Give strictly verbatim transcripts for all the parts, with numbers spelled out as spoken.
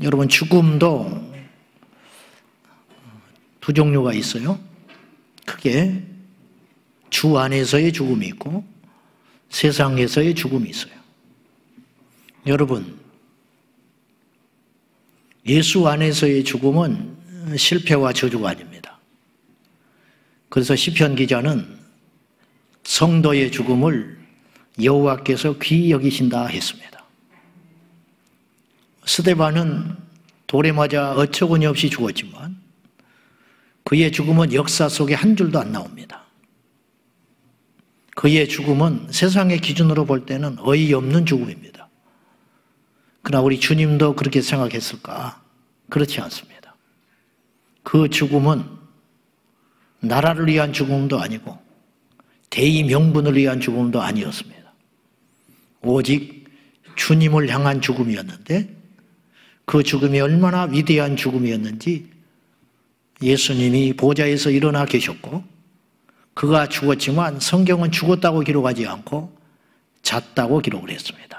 여러분, 죽음도 두 종류가 있어요. 크게 주 안에서의 죽음이 있고 세상에서의 죽음이 있어요. 여러분, 예수 안에서의 죽음은 실패와 저주가 아닙니다. 그래서 시편 기자는 성도의 죽음을 여호와께서 귀히 여기신다 했습니다. 스데반은 돌에 맞아 어처구니 없이 죽었지만 그의 죽음은 역사 속에 한 줄도 안 나옵니다. 그의 죽음은 세상의 기준으로 볼 때는 어이없는 죽음입니다. 그러나 우리 주님도 그렇게 생각했을까? 그렇지 않습니다. 그 죽음은 나라를 위한 죽음도 아니고 대의 명분을 위한 죽음도 아니었습니다. 오직 주님을 향한 죽음이었는데 그 죽음이 얼마나 위대한 죽음이었는지 예수님이 보좌에서 일어나 계셨고 그가 죽었지만 성경은 죽었다고 기록하지 않고 잤다고 기록을 했습니다.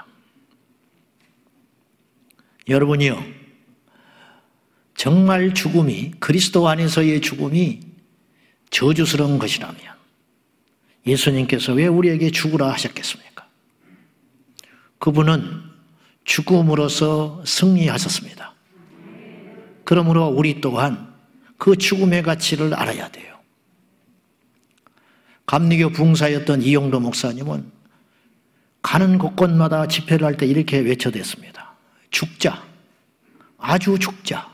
여러분이요, 정말 죽음이, 그리스도 안에서의 죽음이 저주스러운 것이라면 예수님께서 왜 우리에게 죽으라 하셨겠습니까? 그분은 죽음으로써 승리하셨습니다. 그러므로 우리 또한 그 죽음의 가치를 알아야 돼요. 감리교 붕사였던 이용도 목사님은 가는 곳곳마다 집회를 할 때 이렇게 외쳐댔습니다. 죽자, 아주 죽자.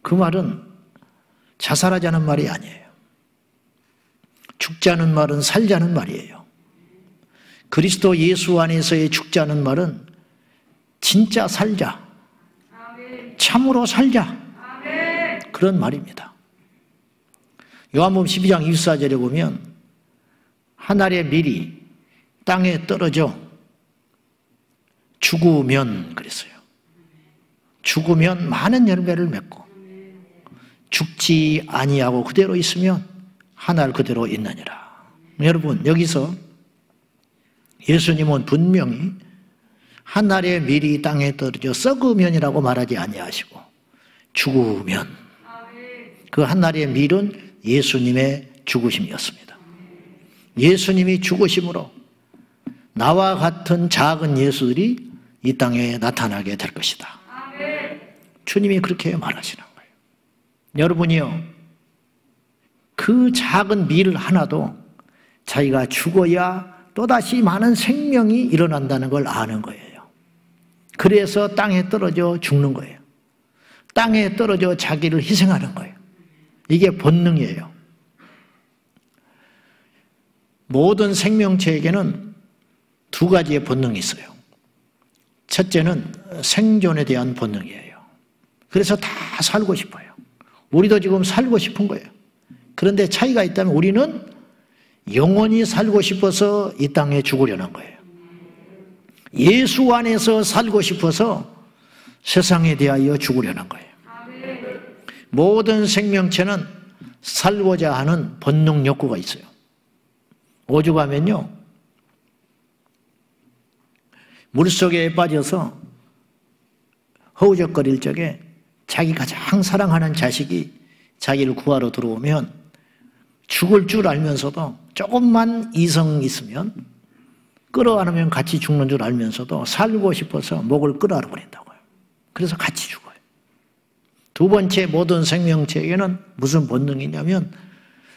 그 말은 자살하자는 말이 아니에요. 죽자는 말은 살자는 말이에요. 그리스도 예수 안에서의 죽자는 말은 진짜 살자, 참으로 살자, 그런 말입니다. 요한복음 십이 장 이십사 절에 보면 하늘의 밀이 땅에 떨어져 죽으면, 그랬어요. 죽으면 많은 열매를 맺고 죽지 아니하고 그대로 있으면 한 알 그대로 있느니라. 여러분, 여기서 예수님은 분명히 한 알의 밀이 땅에 떨어져 썩으면이라고 말하지 아니하시고 죽으면, 그 한 알의 밀은 예수님의 죽으심이었습니다. 예수님이 죽으심으로 나와 같은 작은 예수들이 이 땅에 나타나게 될 것이다. 주님이 그렇게 말하시는 거예요. 여러분이요, 그 작은 밀 하나도 자기가 죽어야 또다시 많은 생명이 일어난다는 걸 아는 거예요. 그래서 땅에 떨어져 죽는 거예요. 땅에 떨어져 자기를 희생하는 거예요. 이게 본능이에요. 모든 생명체에게는 두 가지의 본능이 있어요. 첫째는 생존에 대한 본능이에요. 그래서 다 살고 싶어요. 우리도 지금 살고 싶은 거예요. 그런데 차이가 있다면 우리는 영원히 살고 싶어서 이 땅에 죽으려는 거예요. 예수 안에서 살고 싶어서 세상에 대하여 죽으려는 거예요. 모든 생명체는 살고자 하는 본능 욕구가 있어요. 오죽하면요, 물속에 빠져서 허우적거릴 적에 자기 가장 사랑하는 자식이 자기를 구하러 들어오면 죽을 줄 알면서도, 조금만 이성 있으면 끌어안으면 같이 죽는 줄 알면서도 살고 싶어서 목을 끌어안아 버린다고요. 그래서 같이 죽어요. 두 번째, 모든 생명체에게는 무슨 본능이냐면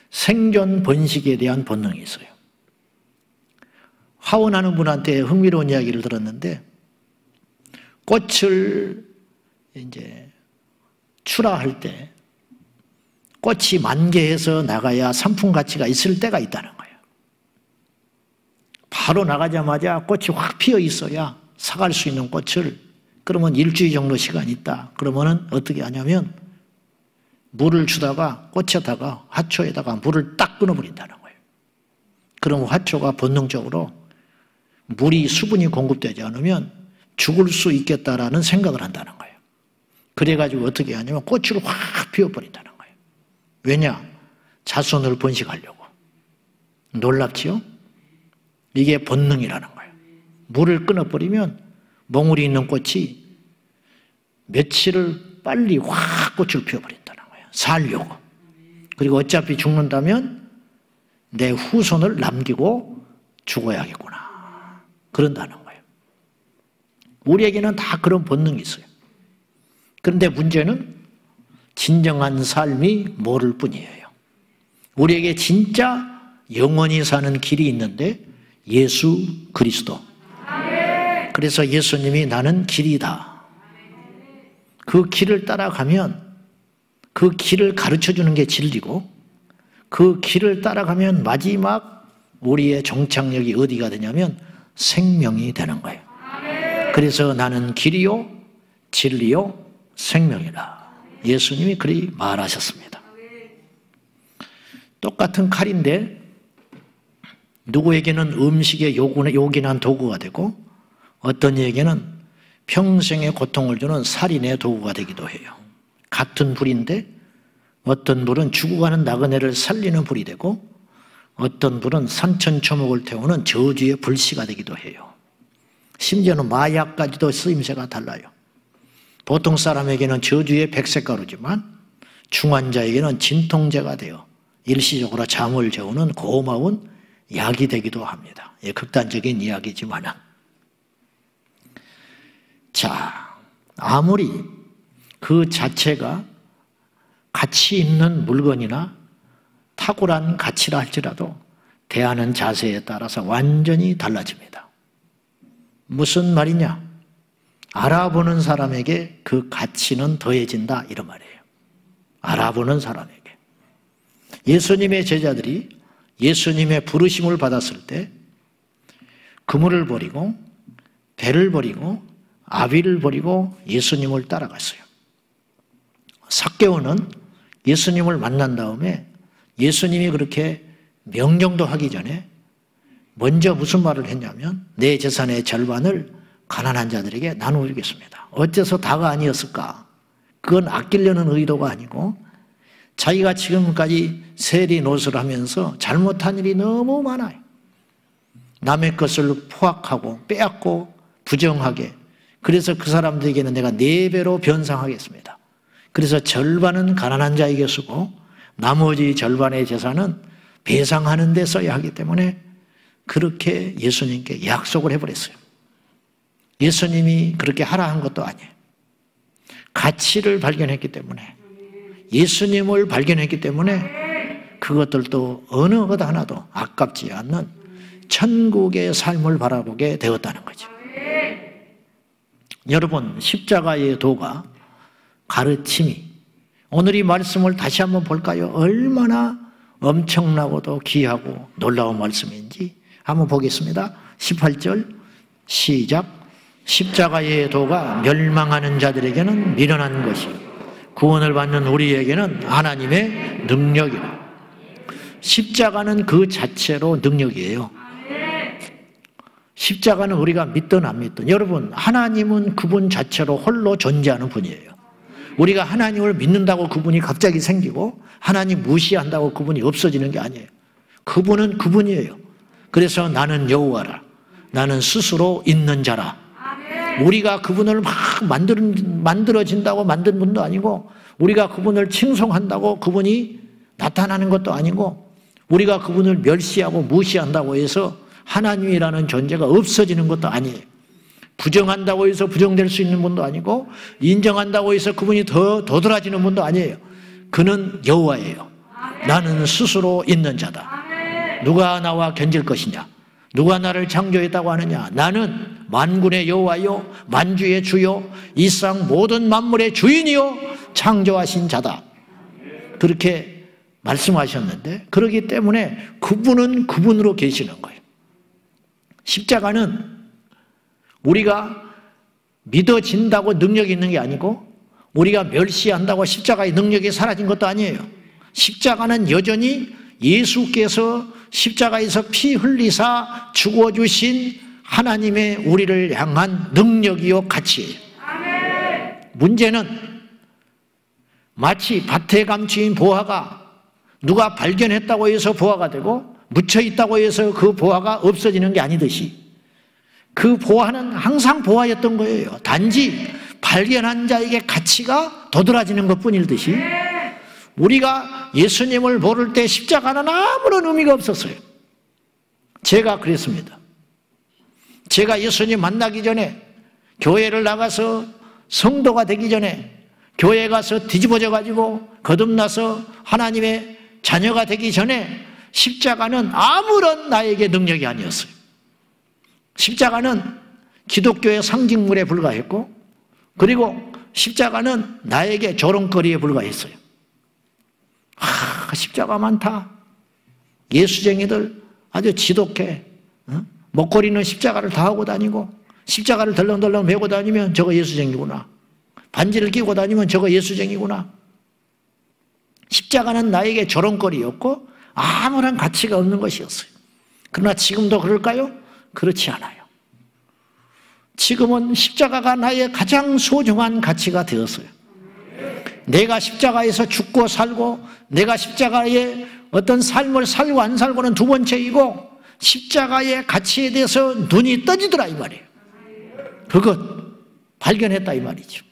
생존 번식에 대한 본능이 있어요. 화원하는 분한테 흥미로운 이야기를 들었는데, 꽃을 이제 출하할 때 꽃이 만개해서 나가야 상품 가치가 있을 때가 있다는 거예요. 바로 나가자마자 꽃이 확 피어 있어야 사갈 수 있는 꽃을, 그러면 일주일 정도 시간이 있다. 그러면은 어떻게 하냐면 물을 주다가 꽃에다가 화초에다가 물을 딱 끊어버린다는 거예요. 그럼 화초가 본능적으로 물이, 수분이 공급되지 않으면 죽을 수 있겠다라는 생각을 한다는 거예요. 그래가지고 어떻게 하냐면 꽃을 확 피워버린다는 거예요. 왜냐? 자손을 번식하려고. 놀랍지요? 이게 본능이라는 거예요. 물을 끊어버리면 몽울이 있는 꽃이 며칠을 빨리 확 꽃을 피워버린다는 거예요. 살려고. 그리고 어차피 죽는다면 내 후손을 남기고 죽어야겠구나. 그런다는 거예요. 우리에게는 다 그런 본능이 있어요. 그런데 문제는 진정한 삶이 모를 뿐이에요. 우리에게 진짜 영원히 사는 길이 있는데 예수 그리스도. 그래서 예수님이 나는 길이다. 그 길을 따라가면 그 길을 가르쳐주는 게 진리고 그 길을 따라가면 마지막 우리의 종착역이 어디가 되냐면 생명이 되는 거예요. 그래서 나는 길이요 진리요 생명이라. 예수님이 그리 말하셨습니다. 똑같은 칼인데 누구에게는 음식의 요긴한 도구가 되고 어떤 이에게는 평생의 고통을 주는 살인의 도구가 되기도 해요. 같은 불인데 어떤 불은 죽어가는 나그네를 살리는 불이 되고 어떤 불은 산천초목을 태우는 저주의 불씨가 되기도 해요. 심지어는 마약까지도 쓰임새가 달라요. 보통 사람에게는 저주의 백색가루지만 중환자에게는 진통제가 되어 일시적으로 잠을 재우는 고마운 약이 되기도 합니다. 예, 극단적인 이야기지만은. 자, 아무리 그 자체가 가치 있는 물건이나 탁월한 가치라 할지라도 대하는 자세에 따라서 완전히 달라집니다. 무슨 말이냐? 알아보는 사람에게 그 가치는 더해진다, 이런 말이에요. 알아보는 사람에게. 예수님의 제자들이 예수님의 부르심을 받았을 때 그물을 버리고 배를 버리고 아비를 버리고 예수님을 따라갔어요. 삭개오는 예수님을 만난 다음에 예수님이 그렇게 명령도 하기 전에 먼저 무슨 말을 했냐면 내 재산의 절반을 가난한 자들에게 나누겠습니다. 어째서 다가 아니었을까? 그건 아끼려는 의도가 아니고 자기가 지금까지 세리노스를 하면서 잘못한 일이 너무 많아요. 남의 것을 포악하고 빼앗고 부정하게. 그래서 그 사람들에게는 내가 네 배로 변상하겠습니다. 그래서 절반은 가난한 자에게 쓰고 나머지 절반의 재산은 배상하는 데 써야 하기 때문에 그렇게 예수님께 약속을 해버렸어요. 예수님이 그렇게 하라 한 것도 아니에요. 가치를 발견했기 때문에 예수님을 발견했기 때문에 그것들도 어느 것 하나도 아깝지 않는 천국의 삶을 바라보게 되었다는 거죠. 여러분, 십자가의 도가 가르침이 오늘 이 말씀을 다시 한번 볼까요? 얼마나 엄청나고도 귀하고 놀라운 말씀인지 한번 보겠습니다. 십팔 절 시작. 십자가의 도가 멸망하는 자들에게는 미련한 것이요 구원을 받는 우리에게는 하나님의 능력이라. 십자가는 그 자체로 능력이에요. 십자가는 우리가 믿든 안 믿든. 여러분, 하나님은 그분 자체로 홀로 존재하는 분이에요. 우리가 하나님을 믿는다고 그분이 갑자기 생기고 하나님 무시한다고 그분이 없어지는 게 아니에요. 그분은 그분이에요. 그래서 나는 여호와라. 나는 스스로 있는 자라. 우리가 그분을 막 만드는, 만들어진다고 만든 분도 아니고 우리가 그분을 칭송한다고 그분이 나타나는 것도 아니고 우리가 그분을 멸시하고 무시한다고 해서 하나님이라는 존재가 없어지는 것도 아니에요. 부정한다고 해서 부정될 수 있는 분도 아니고 인정한다고 해서 그분이 더 도드라지는 분도 아니에요. 그는 여호와예요. 나는 스스로 있는 자다. 누가 나와 견딜 것이냐? 누가 나를 창조했다고 하느냐? 나는 만군의 여호와요 만주의 주요 이상 모든 만물의 주인이요 창조하신 자다. 그렇게 말씀하셨는데 그러기 때문에 그분은 그분으로 계시는 거예요. 십자가는 우리가 믿어진다고 능력이 있는 게 아니고 우리가 멸시한다고 십자가의 능력이 사라진 것도 아니에요. 십자가는 여전히 예수께서 십자가에서 피 흘리사 죽어주신 하나님의 우리를 향한 능력이요 가치예요. 문제는 마치 밭에 감추인 보화가 누가 발견했다고 해서 보화가 되고 묻혀있다고 해서 그 보화가 없어지는 게 아니듯이 그 보화는 항상 보화였던 거예요. 단지 발견한 자에게 가치가 도드라지는 것뿐일듯이 우리가 예수님을 모를 때 십자가는 아무런 의미가 없었어요. 제가 그랬습니다. 제가 예수님 만나기 전에, 교회를 나가서 성도가 되기 전에, 교회에 가서 뒤집어져가지고 거듭나서 하나님의 자녀가 되기 전에 십자가는 아무런 나에게 능력이 아니었어요. 십자가는 기독교의 상징물에 불과했고, 그리고 십자가는 나에게 조롱거리에 불과했어요. 아, 십자가 많다. 예수쟁이들 아주 지독해. 어? 목걸이는 십자가를 다 하고 다니고, 십자가를 덜렁덜렁 메고 다니면 저거 예수쟁이구나. 반지를 끼고 다니면 저거 예수쟁이구나. 십자가는 나에게 조롱거리였고 아무런 가치가 없는 것이었어요. 그러나 지금도 그럴까요? 그렇지 않아요. 지금은 십자가가 나의 가장 소중한 가치가 되었어요. 내가 십자가에서 죽고 살고, 내가 십자가의 어떤 삶을 살고 안 살고는 두 번째이고, 십자가의 가치에 대해서 눈이 떠지더라 이 말이에요. 그것 발견했다 이 말이죠.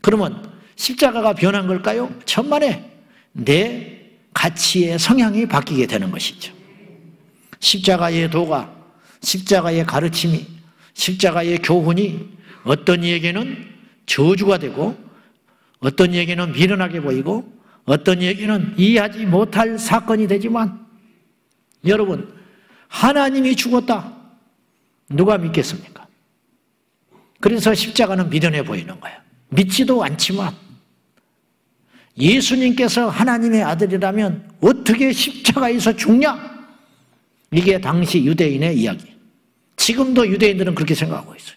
그러면 십자가가 변한 걸까요? 천만에 내 가치의 성향이 바뀌게 되는 것이죠. 십자가의 도가, 십자가의 가르침이, 십자가의 교훈이 어떤 이에게는 저주가 되고, 어떤 이에게는 미련하게 보이고, 어떤 이에게는 이해하지 못할 사건이 되지만, 여러분, 하나님이 죽었다. 누가 믿겠습니까? 그래서 십자가는 미련해 보이는 거예요. 믿지도 않지만, 예수님께서 하나님의 아들이라면 어떻게 십자가에서 죽냐? 이게 당시 유대인의 이야기. 지금도 유대인들은 그렇게 생각하고 있어요.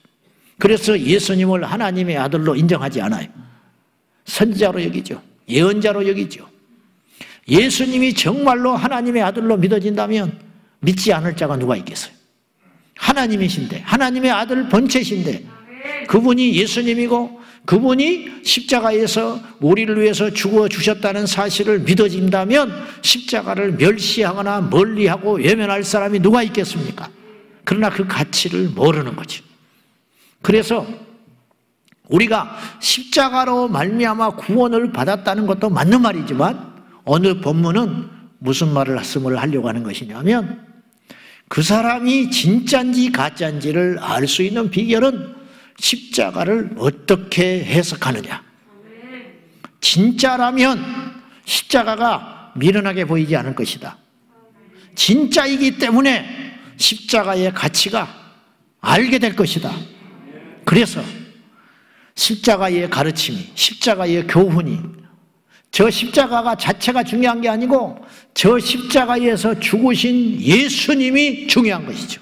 그래서 예수님을 하나님의 아들로 인정하지 않아요. 선지자로 여기죠. 예언자로 여기죠. 예수님이 정말로 하나님의 아들로 믿어진다면 믿지 않을 자가 누가 있겠어요? 하나님이신데, 하나님의 아들 본체신데, 그분이 예수님이고 그분이 십자가에서 우리를 위해서 죽어주셨다는 사실을 믿어진다면 십자가를 멸시하거나 멀리하고 외면할 사람이 누가 있겠습니까? 그러나 그 가치를 모르는 거지. 그래서 우리가 십자가로 말미암아 구원을 받았다는 것도 맞는 말이지만, 오늘 본문은 무슨 말을 말씀을 하려고 하는 것이냐면, 그 사람이 진짜인지 가짜인지를 알 수 있는 비결은 십자가를 어떻게 해석하느냐. 진짜라면 십자가가 미련하게 보이지 않을 것이다. 진짜이기 때문에 십자가의 가치가 알게 될 것이다. 그래서 십자가의 가르침이, 십자가의 교훈이, 저 십자가가 자체가 중요한 게 아니고 저 십자가에서 죽으신 예수님이 중요한 것이죠.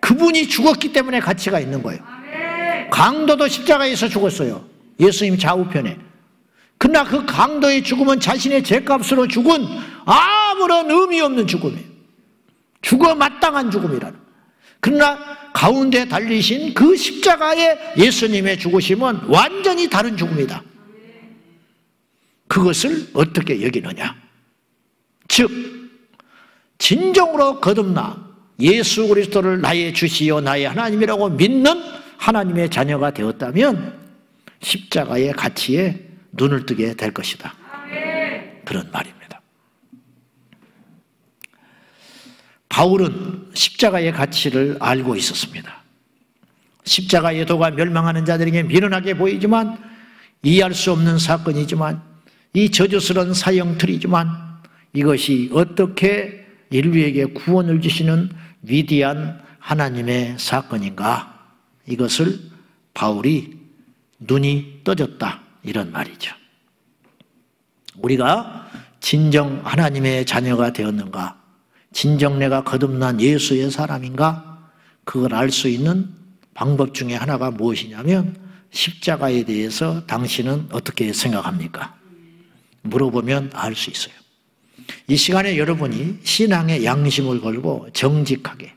그분이 죽었기 때문에 가치가 있는 거예요. 강도도 십자가에서 죽었어요. 예수님 좌우편에. 그러나 그 강도의 죽음은 자신의 죄값으로 죽은 아무런 의미 없는 죽음이에요. 죽어 마땅한 죽음이라는. 그러나 가운데 달리신 그 십자가의 예수님의 죽으심은 완전히 다른 죽음이다. 그것을 어떻게 여기느냐. 즉, 진정으로 거듭나 예수 그리스도를 나의 주시요 나의 하나님이라고 믿는 하나님의 자녀가 되었다면 십자가의 가치에 눈을 뜨게 될 것이다. 그런 말입니다. 바울은 십자가의 가치를 알고 있었습니다. 십자가의 도가 멸망하는 자들에게 미련하게 보이지만, 이해할 수 없는 사건이지만, 이 저주스러운 사형틀이지만, 이것이 어떻게 인류에게 구원을 주시는 위대한 하나님의 사건인가, 이것을 바울이 눈이 떠졌다 이런 말이죠. 우리가 진정 하나님의 자녀가 되었는가, 진정 내가 거듭난 예수의 사람인가, 그걸 알 수 있는 방법 중에 하나가 무엇이냐면, 십자가에 대해서 당신은 어떻게 생각합니까? 물어보면 알 수 있어요. 이 시간에 여러분이 신앙의 양심을 걸고 정직하게,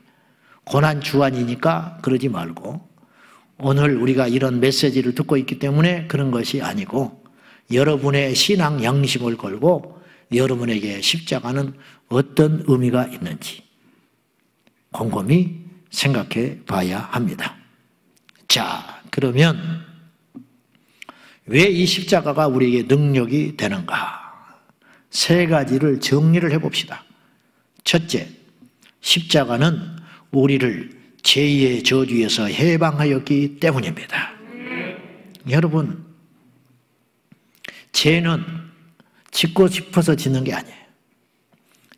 고난 주안이니까 그러지 말고, 오늘 우리가 이런 메시지를 듣고 있기 때문에 그런 것이 아니고, 여러분의 신앙 양심을 걸고 여러분에게 십자가는 어떤 의미가 있는지 곰곰이 생각해 봐야 합니다. 자, 그러면 왜 이 십자가가 우리에게 능력이 되는가? 세 가지를 정리를 해봅시다. 첫째, 십자가는 우리를 죄의 저주에서 해방하였기 때문입니다. 여러분, 죄는 짓고 싶어서 짓는 게 아니에요.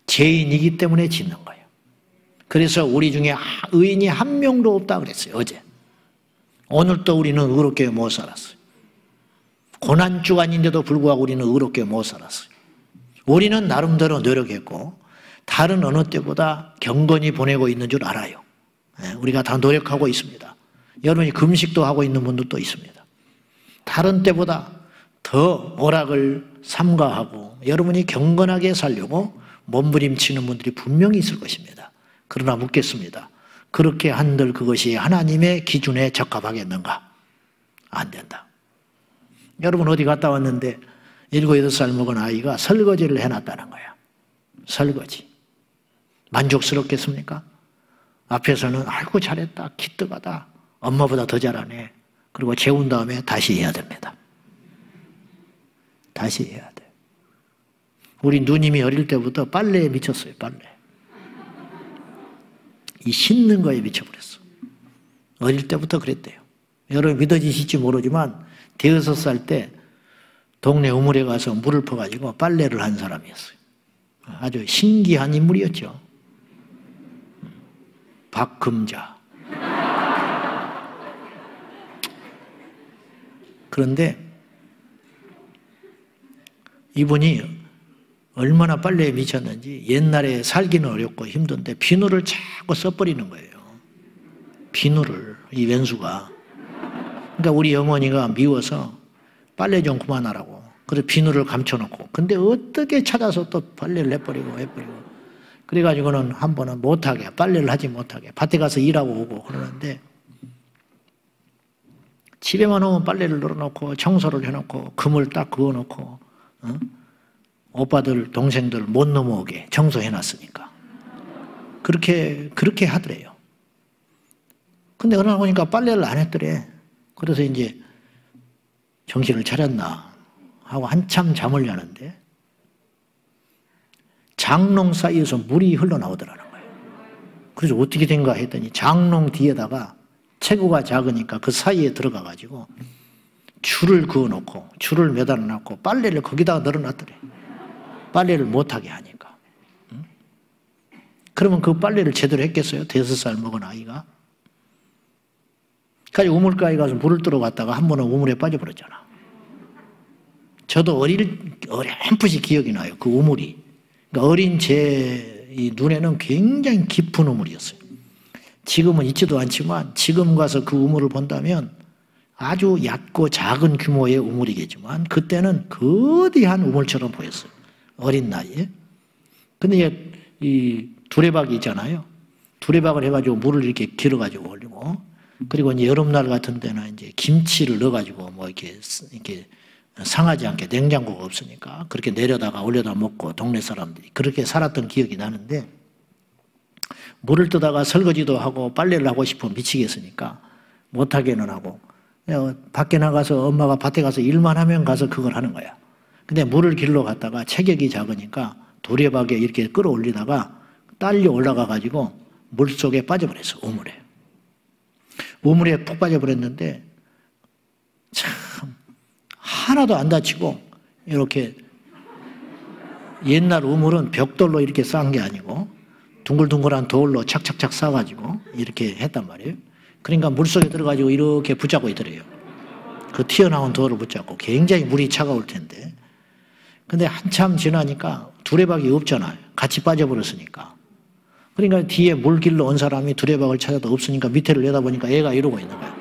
죄인이기 때문에 짓는 거예요. 그래서 우리 중에 의인이 한 명도 없다 그랬어요, 어제. 오늘도 우리는 의롭게 못 살았어요. 고난주간인데도 불구하고 우리는 의롭게 못 살았어요. 우리는 나름대로 노력했고 다른 어느 때보다 경건히 보내고 있는 줄 알아요. 우리가 다 노력하고 있습니다. 여러분이 금식도 하고 있는 분들도 있습니다. 다른 때보다 더 오락을 삼가하고 여러분이 경건하게 살려고 몸부림치는 분들이 분명히 있을 것입니다. 그러나 묻겠습니다. 그렇게 한들 그것이 하나님의 기준에 적합하겠는가? 안 된다. 여러분 어디 갔다 왔는데 일곱, 여덟 살 먹은 아이가 설거지를 해놨다는 거야. 설거지. 만족스럽겠습니까? 앞에서는 아이고 잘했다, 기특하다, 엄마보다 더 잘하네. 그리고 재운 다음에 다시 해야 됩니다. 다시 해야 돼. 우리 누님이 어릴 때부터 빨래에 미쳤어요, 빨래. 이 씻는 거에 미쳐버렸어. 어릴 때부터 그랬대요. 여러분 믿어지실지 모르지만 대여섯 살 때 동네 우물에 가서 물을 퍼가지고 빨래를 한 사람이었어요. 아주 신기한 인물이었죠. 박금자. 그런데 이분이 얼마나 빨래에 미쳤는지 옛날에 살기는 어렵고 힘든데 비누를 자꾸 써버리는 거예요. 비누를, 이 왼수가. 그러니까 우리 어머니가 미워서 빨래 좀 그만하라고. 그래서 비누를 감춰놓고. 근데 어떻게 찾아서 또 빨래를 해버리고 해버리고. 그래가지고는 한 번은 못하게, 빨래를 하지 못하게. 밭에 가서 일하고 오고 그러는데 집에만 오면 빨래를 널어놓고 청소를 해놓고 금을 딱 그어놓고 응? 오빠들, 동생들 못 넘어오게 청소해놨으니까. 그렇게, 그렇게 하더래요. 근데 그러다 보니까 빨래를 안 했더래. 그래서 이제 정신을 차렸나 하고 한참 잠을 자는데 장롱 사이에서 물이 흘러나오더라는 거예요. 그래서 어떻게 된가 했더니 장롱 뒤에다가 체구가 작으니까 그 사이에 들어가가지고 줄을 그어놓고 줄을 매달아놓고 빨래를 거기다가 널어놨더래. 빨래를 못하게 하니까. 응? 그러면 그 빨래를 제대로 했겠어요? 대여섯 살 먹은 아이가. 그러니까 우물가에 가서 물을 들어갔다가 한 번은 우물에 빠져버렸잖아. 저도 어릴, 어렴풋이 기억이 나요. 그 우물이. 그러니까 어린 제 이 눈에는 굉장히 깊은 우물이었어요. 지금은 있지도 않지만 지금 가서 그 우물을 본다면 아주 얕고 작은 규모의 우물이겠지만 그때는 거대한 우물처럼 보였어요. 어린 나이에. 근데 이 두레박이 있잖아요. 두레박을 해가지고 물을 이렇게 길어가지고 올리고, 그리고 이제 여름날 같은 데는 이제 김치를 넣어가지고 뭐 이렇게, 이렇게 상하지 않게 냉장고가 없으니까 그렇게 내려다가 올려다 먹고 동네 사람들이 그렇게 살았던 기억이 나는데 물을 뜨다가 설거지도 하고 빨래를 하고 싶으면 미치겠으니까 못하게는 하고 밖에 나가서 엄마가 밭에 가서 일만 하면 가서 그걸 하는 거야. 근데 물을 길러 갔다가 체격이 작으니까 도래박에 이렇게 끌어올리다가 딸려 올라가가지고 물속에 빠져버렸어, 우물에. 우물에 푹 빠져버렸는데 참 하나도 안 다치고 이렇게 옛날 우물은 벽돌로 이렇게 쌓은 게 아니고 둥글둥글한 돌로 착착착 쌓아가지고 이렇게 했단 말이에요. 그러니까 물속에 들어가지고 이렇게 붙잡고 있더래요. 그 튀어나온 돌을 붙잡고 굉장히 물이 차가울 텐데. 근데 한참 지나니까 두레박이 없잖아요. 같이 빠져버렸으니까. 그러니까 뒤에 물길로 온 사람이 두레박을 찾아도 없으니까 밑에를 내다보니까 애가 이러고 있는 거야.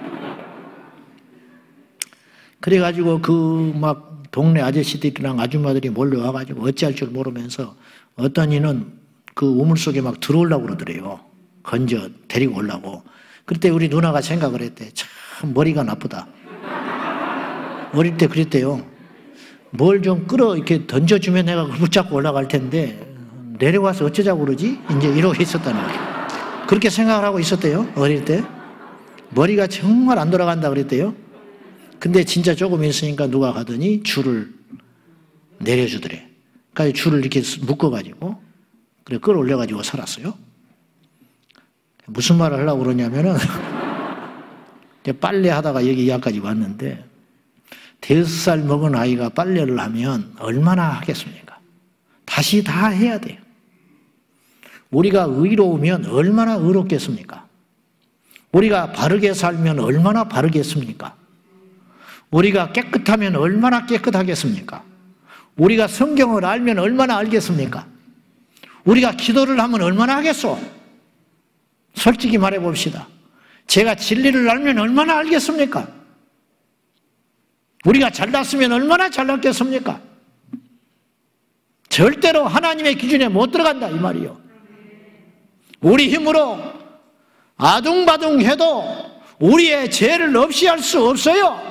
그래가지고 그 막 동네 아저씨들이랑 아줌마들이 몰려와가지고 어찌할 줄 모르면서 어떤 이는 그 우물 속에 막 들어오려고 그러더래요. 건져 데리고 오려고. 그때 우리 누나가 생각을 했대. 참 머리가 나쁘다. 어릴 때 그랬대요. 뭘 좀 끌어 이렇게 던져주면 내가 붙잡고 올라갈 텐데 내려와서 어쩌자고 그러지? 이제 이러고 있었다는 거예요. 그렇게 생각을 하고 있었대요. 어릴 때. 머리가 정말 안 돌아간다 그랬대요. 근데 진짜 조금 있으니까 누가 가더니 줄을 내려주더래. 그러니까 줄을 이렇게 묶어가지고 그래 끌어올려가지고 살았어요. 무슨 말을 하려고 그러냐면은 빨래 하다가 여기 약까지 왔는데 대여섯 살 먹은 아이가 빨래를 하면 얼마나 하겠습니까? 다시 다 해야 돼요. 우리가 의로우면 얼마나 의롭겠습니까? 우리가 바르게 살면 얼마나 바르겠습니까? 우리가 깨끗하면 얼마나 깨끗하겠습니까? 우리가 성경을 알면 얼마나 알겠습니까? 우리가 기도를 하면 얼마나 하겠소? 솔직히 말해봅시다. 제가 진리를 알면 얼마나 알겠습니까? 우리가 잘났으면 얼마나 잘났겠습니까? 절대로 하나님의 기준에 못 들어간다 이 말이요. 우리 힘으로 아둥바둥 해도 우리의 죄를 없이 할 수 없어요.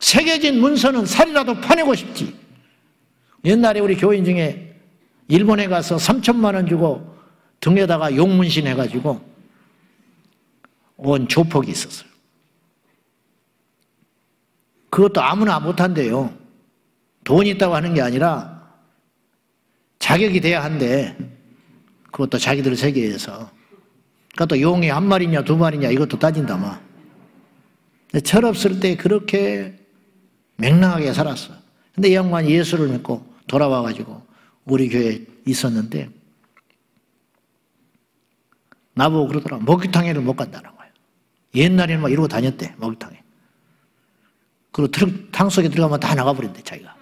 새겨진 문서는 살이라도 파내고 싶지. 옛날에 우리 교인 중에 일본에 가서 삼천만 원 주고 등에다가 용문신 해가지고 온 조폭이 있었어요. 그것도 아무나 못한대요. 돈 있다고 하는 게 아니라 자격이 돼야 한대. 그것도 자기들 세계에서. 그것도 용이 한 마리냐 두 마리냐 이것도 따진다마. 철없을 때 그렇게 맹랑하게 살았어. 근데 이 양반 예수를 믿고 돌아와가지고 우리 교회에 있었는데 나보고 그러더라. 목욕탕에를 못 간다는 거예요. 옛날에는 막 이러고 다녔대. 목욕탕에. 그리고 트럭, 탕 속에 들어가면 다 나가버린대 자기가.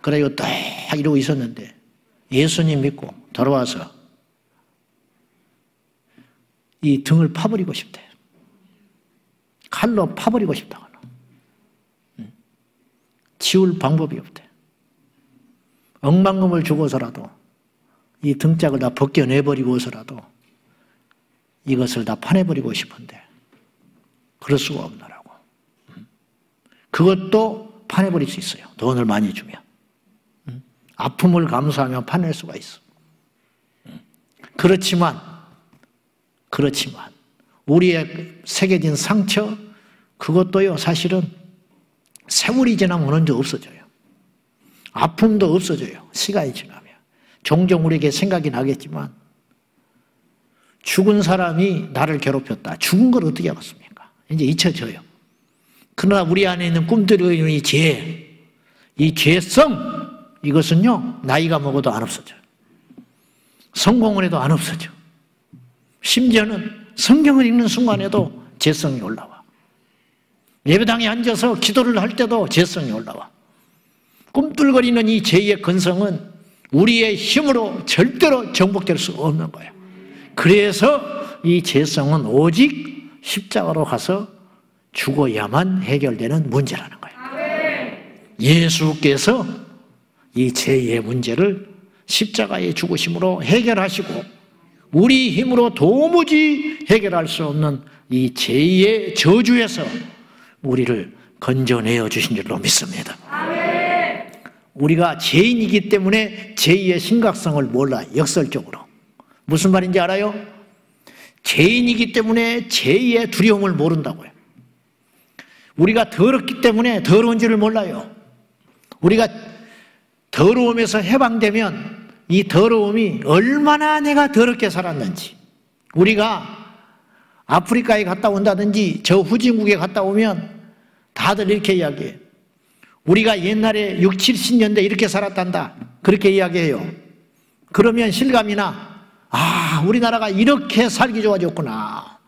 그래요. 딱 이러고 있었는데 예수님 믿고 돌아와서 이 등을 파버리고 싶대. 칼로 파버리고 싶다거나. 치울 방법이 없대. 억만금을 주고서라도 이 등짝을 다 벗겨내버리고서라도 이것을 다 파내버리고 싶은데 그럴 수가 없나라고. 그것도 파내버릴 수 있어요. 돈을 많이 주면. 아픔을 감수하면 파낼 수가 있어. 그렇지만 그렇지만 우리의 새겨진 상처 그것도요 사실은 세월이 지나면 어느 정도 없어져요. 아픔도 없어져요. 시간이 지나면. 종종 우리에게 생각이 나겠지만 죽은 사람이 나를 괴롭혔다. 죽은 걸 어떻게 알았습니까? 이제 잊혀져요. 그러나 우리 안에 있는 꿈들이 있는 이 죄, 이 죄성 이것은요 나이가 먹어도 안 없어져요. 성공을 해도 안 없어져. 심지어는 성경을 읽는 순간에도 죄성이 올라와. 예배당에 앉아서 기도를 할 때도 죄성이 올라와. 꿈틀거리는 이 죄의 근성은 우리의 힘으로 절대로 정복될 수 없는 거예요. 그래서 이 죄성은 오직 십자가로 가서 죽어야만 해결되는 문제라는 거예요. 예수께서 이 죄의 문제를 십자가의 죽으심으로 해결하시고 우리 힘으로 도무지 해결할 수 없는 이 죄의 저주에서 우리를 건져내어 주신 줄로 믿습니다. 아멘. 우리가 죄인이기 때문에 죄의 심각성을 몰라 역설적으로. 무슨 말인지 알아요? 죄인이기 때문에 죄의 두려움을 모른다고요. 우리가 더럽기 때문에 더러운 줄을 몰라요. 우리가 더러움에서 해방되면 이 더러움이 얼마나 내가 더럽게 살았는지. 우리가 아프리카에 갔다 온다든지 저 후진국에 갔다 오면 다들 이렇게 이야기해요. 우리가 옛날에 육십, 칠십 년대 이렇게 살았단다. 그렇게 이야기해요. 그러면 실감이나 아 우리나라가 이렇게 살기 좋아졌구나.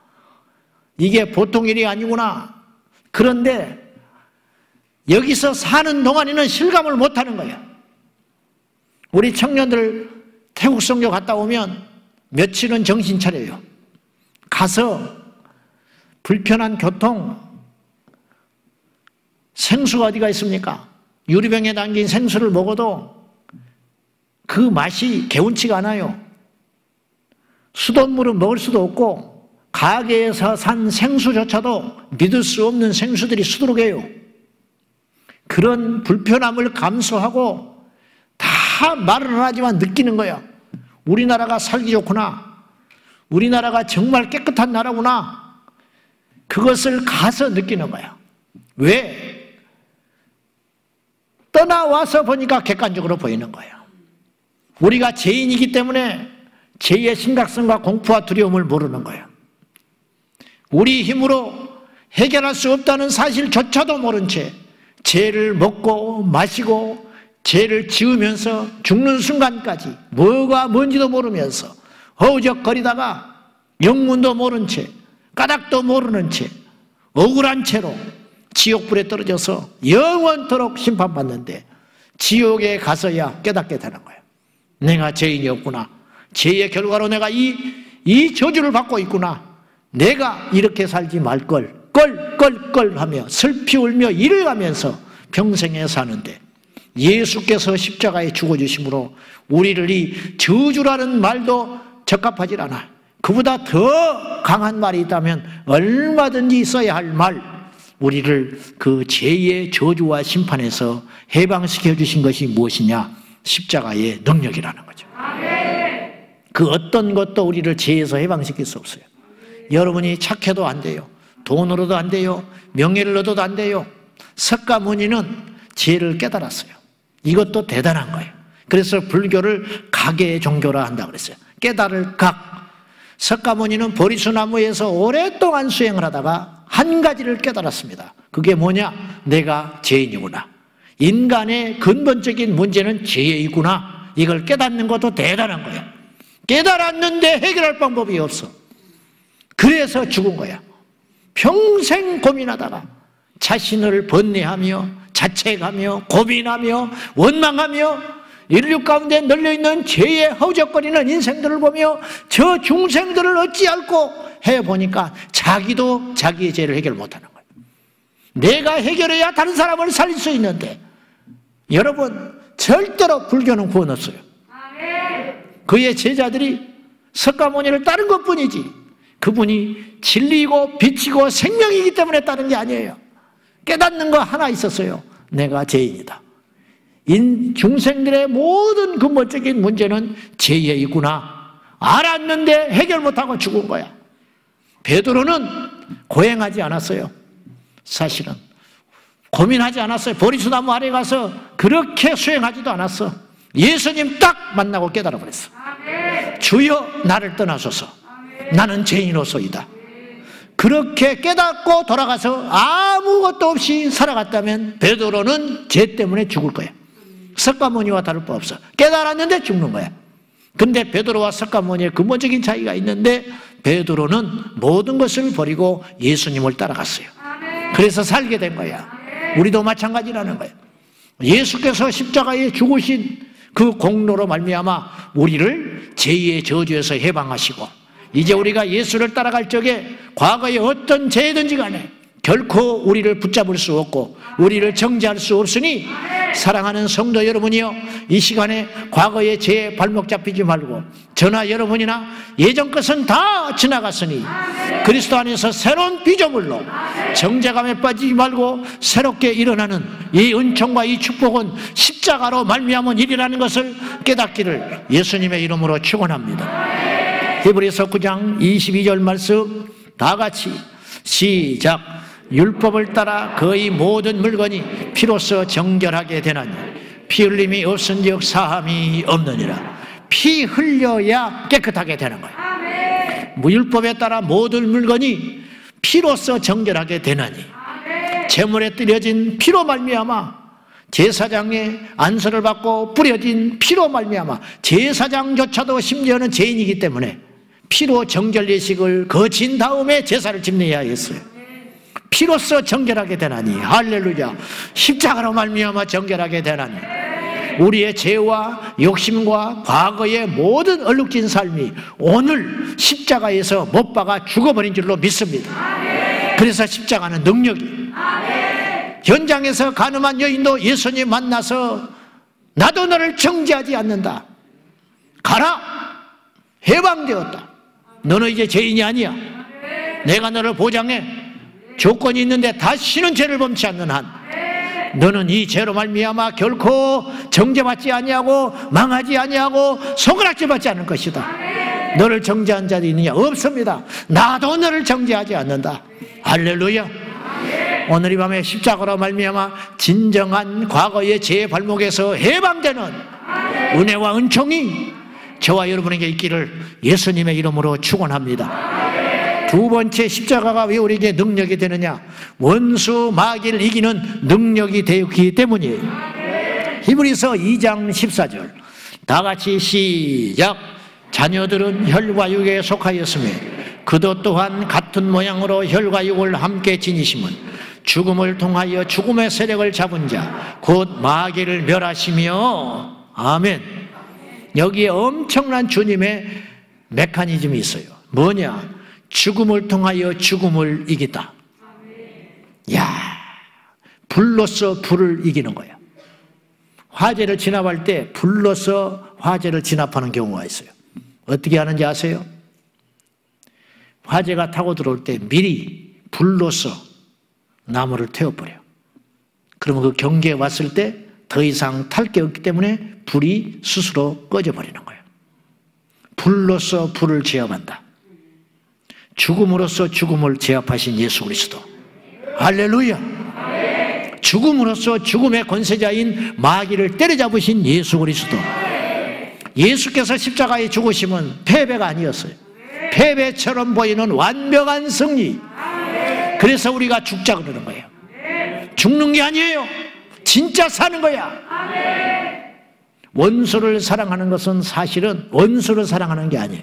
이게 보통 일이 아니구나. 그런데 여기서 사는 동안에는 실감을 못하는 거예요. 우리 청년들 태국 선교 갔다 오면 며칠은 정신 차려요. 가서 불편한 교통, 생수가 어디가 있습니까? 유리병에 담긴 생수를 먹어도 그 맛이 개운치가 않아요. 수돗물은 먹을 수도 없고 가게에서 산 생수조차도 믿을 수 없는 생수들이 수두룩해요. 그런 불편함을 감수하고 다 말은 하지만 느끼는 거야. 우리나라가 살기 좋구나. 우리나라가 정말 깨끗한 나라구나. 그것을 가서 느끼는 거야. 왜? 떠나와서 보니까 객관적으로 보이는 거야. 우리가 죄인이기 때문에 죄의 심각성과 공포와 두려움을 모르는 거야. 우리 힘으로 해결할 수 없다는 사실조차도 모른 채 죄를 먹고 마시고 죄를 지으면서 죽는 순간까지 뭐가 뭔지도 모르면서 허우적거리다가 영문도 모른 채 까닭도 모르는 채 억울한 채로 지옥불에 떨어져서 영원토록 심판받는데 지옥에 가서야 깨닫게 되는 거예요. 내가 죄인이었구나. 죄의 결과로 내가 이, 이 저주를 받고 있구나. 내가 이렇게 살지 말걸 껄껄껄 하며 슬피 울며 이를 가면서 평생에 사는데 예수께서 십자가에 죽어주심으로 우리를 이 저주라는 말도 적합하지 않아. 그보다 더 강한 말이 있다면 얼마든지 써야 할 말, 우리를 그 죄의 저주와 심판에서 해방시켜 주신 것이 무엇이냐? 십자가의 능력이라는 거죠. 그 어떤 것도 우리를 죄에서 해방시킬 수 없어요. 여러분이 착해도 안 돼요. 돈으로도 안 돼요. 명예를 얻어도 안 돼요. 석가모니는 죄를 깨달았어요. 이것도 대단한 거예요. 그래서 불교를 각의 종교라 한다 그랬어요. 깨달을 각. 석가모니는 보리수나무에서 오랫동안 수행을 하다가 한 가지를 깨달았습니다. 그게 뭐냐? 내가 죄인이구나. 인간의 근본적인 문제는 죄에 있구나. 이걸 깨닫는 것도 대단한 거예요. 깨달았는데 해결할 방법이 없어. 그래서 죽은 거야. 평생 고민하다가 자신을 번뇌하며 자책하며 고민하며 원망하며 인류 가운데 널려있는 죄에 허우적거리는 인생들을 보며 저 중생들을 어찌 알고 해보니까 자기도 자기의 죄를 해결 못하는 거예요. 내가 해결해야 다른 사람을 살릴 수 있는데, 여러분 절대로 불교는 구원 없어요. 그의 제자들이 석가모니를 따른 것뿐이지 그분이 진리이고 빛이고 생명이기 때문에 따른 게 아니에요. 깨닫는 거 하나 있었어요. 내가 죄인이다. 인, 중생들의 모든 근본적인 문제는 죄에 있구나. 알았는데 해결 못하고 죽은 거야. 베드로는 고행하지 않았어요. 사실은 고민하지 않았어요. 보리수나무 아래 가서 그렇게 수행하지도 않았어. 예수님 딱 만나고 깨달아버렸어. 주여 나를 떠나소서. 나는 죄인으로서이다. 그렇게 깨닫고 돌아가서 아무것도 없이 살아갔다면 베드로는 죄 때문에 죽을 거야. 석가모니와 다를 바 없어. 깨달았는데 죽는 거야. 근데 베드로와 석가모니의 근본적인 차이가 있는데 베드로는 모든 것을 버리고 예수님을 따라갔어요. 그래서 살게 된 거야. 우리도 마찬가지라는 거야. 예수께서 십자가에 죽으신 그 공로로 말미암아 우리를 죄의 저주에서 해방하시고 이제 우리가 예수를 따라갈 적에 과거의 어떤 죄든지 간에 결코 우리를 붙잡을 수 없고 우리를 정죄할 수 없으니 사랑하는 성도 여러분이여, 이 시간에 과거의 죄에 발목 잡히지 말고 저나 여러분이나 예전 것은 다 지나갔으니 그리스도 안에서 새로운 피조물로 정죄감에 빠지지 말고 새롭게 일어나는 이 은총과 이 축복은 십자가로 말미암은 일이라는 것을 깨닫기를 예수님의 이름으로 축원합니다. 히브리서 구 장 이십이 절 말씀 다 같이 시작. 율법을 따라 거의 모든 물건이 피로써 정결하게 되나니 피 흘림이 없은즉 사함이 없느니라. 피 흘려야 깨끗하게 되는 거예요. 율법에 따라 모든 물건이 피로써 정결하게 되나니 제물에 뜨려진 피로 말미암아 제사장의 안수를 받고 뿌려진 피로 말미암아 제사장조차도 심지어는 죄인이기 때문에 피로 정결 예식을 거친 다음에 제사를 집내야 했어요. 피로써 정결하게 되나니 할렐루야. 십자가로 말미암아 정결하게 되나니 우리의 죄와 욕심과 과거의 모든 얼룩진 삶이 오늘 십자가에서 못 박아 죽어버린 줄로 믿습니다. 그래서 십자가는 능력이에요. 현장에서 가늠한 여인도 예수님 만나서 나도 너를 정죄하지 않는다. 가라. 해방되었다. 너는 이제 죄인이 아니야. 내가 너를 보장해. 조건이 있는데 다시는 죄를 범치 않는 한 너는 이 죄로 말미암아 결코 정죄받지 아니하고 망하지 아니하고 손가락질 받지 않을 것이다. 너를 정죄한 자도 있느냐? 없습니다. 나도 너를 정죄하지 않는다. 할렐루야. 오늘 이 밤에 십자가로 말미암아 진정한 과거의 죄의 발목에서 해방되는 은혜와 은총이 저와 여러분에게 있기를 예수님의 이름으로 축원합니다. 두 번째, 십자가가 왜 우리에게 능력이 되느냐? 원수 마귀를 이기는 능력이 되었기 때문이에요. 히브리서 이 장 십사 절 다 같이 시작. 자녀들은 혈과 육에 속하였으며 그도 또한 같은 모양으로 혈과 육을 함께 지니심은 죽음을 통하여 죽음의 세력을 잡은 자 곧 마귀를 멸하시며. 아멘. 여기에 엄청난 주님의 메커니즘이 있어요. 뭐냐? 죽음을 통하여 죽음을 이기다. 야, 불로서 불을 이기는 거야. 화재를 진압할 때 불로서 화재를 진압하는 경우가 있어요. 어떻게 하는지 아세요? 화재가 타고 들어올 때 미리 불로서 나무를 태워버려. 그러면 그 경계에 왔을 때 더 이상 탈 게 없기 때문에 불이 스스로 꺼져버리는 거예요. 불로서 불을 제압한다. 죽음으로써 죽음을 제압하신 예수 그리스도. 할렐루야. 죽음으로써 죽음의 권세자인 마귀를 때려잡으신 예수 그리스도. 예수께서 십자가에 죽으심은 패배가 아니었어요. 패배처럼 보이는 완벽한 승리. 그래서 우리가 죽자 그러는 거예요. 죽는 게 아니에요. 진짜 사는 거야. 원수를 사랑하는 것은 사실은 원수를 사랑하는 게 아니에요.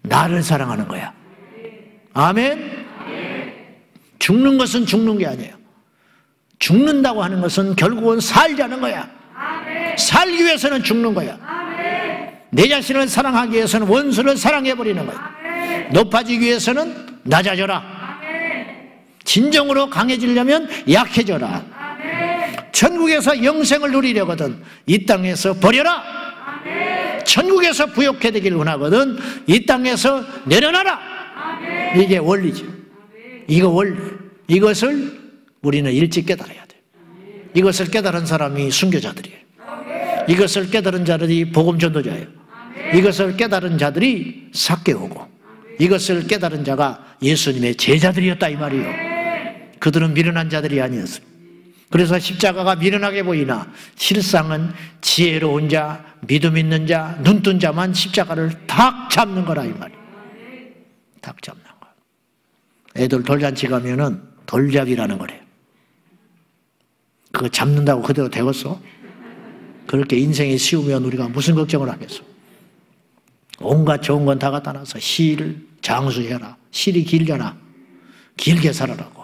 나를 사랑하는 거야. 아멘. 죽는 것은 죽는 게 아니에요. 죽는다고 하는 것은 결국은 살자는 거야. 살기 위해서는 죽는 거야. 내 자신을 사랑하기 위해서는 원수를 사랑해버리는 거예요. 높아지기 위해서는 낮아져라. 진정으로 강해지려면 약해져라. 천국에서 영생을 누리려거든 이 땅에서 버려라. 천국에서 부욕해 되길 원하거든 이 땅에서 내려놔라. 이게 원리죠. 이거 원리. 이것을 우리는 일찍 깨달아야 돼요. 이것을 깨달은 사람이 순교자들이에요. 이것을 깨달은 자들이 복음전도자예요. 이것을 깨달은 자들이 삭개오고 이것을 깨달은 자가 예수님의 제자들이었다 이 말이에요. 그들은 미련한 자들이 아니었어요. 그래서 십자가가 미련하게 보이나 실상은 지혜로운 자, 믿음 있는 자, 눈뜬 자만 십자가를 탁 잡는 거라 이 말이에요. 탁 잡는 거. 애들 돌잔치 가면은 돌잡이라는 거래요. 그거 잡는다고 그대로 되겠어? 그렇게 인생이 쉬우면 우리가 무슨 걱정을 하겠어? 온갖 좋은 건 다 갖다 놔서 시를 장수해라. 시리 길잖아. 길게 살아라고.